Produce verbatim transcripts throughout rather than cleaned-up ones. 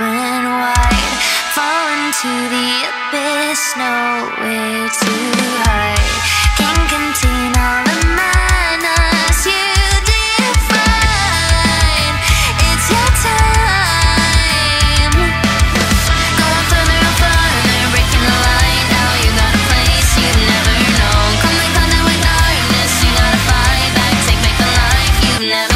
open wide, fall into the abyss, nowhere to hide. Can't contain all the madness you define. It's your time. Going further and farther, breaking the line. Now you got a place you've never known. Come in contact with darkness, you gotta fight back. Take back the life you've never.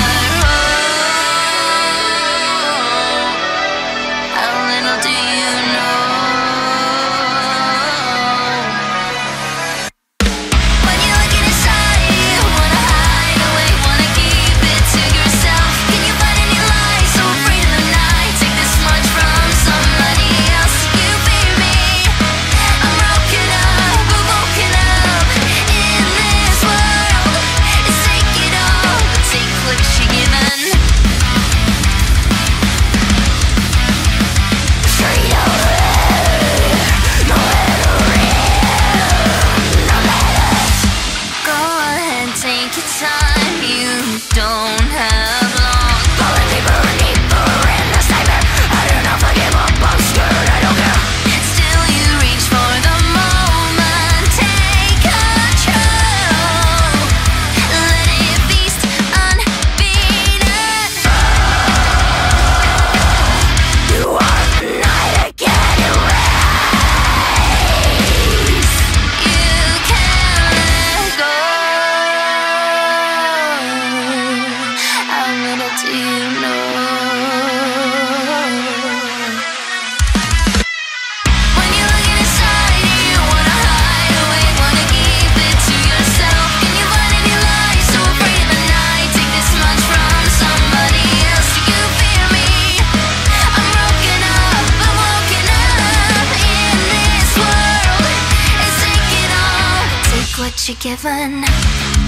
What you given?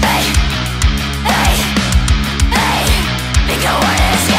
Hey, hey, hey, think of what is